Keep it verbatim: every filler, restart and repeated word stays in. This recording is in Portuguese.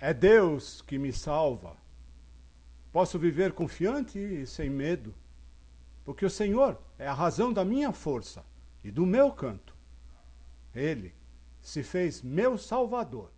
É Deus que me salva. Posso viver confiante e sem medo, porque o Senhor é a razão da minha força e do meu canto. Ele se fez meu Salvador.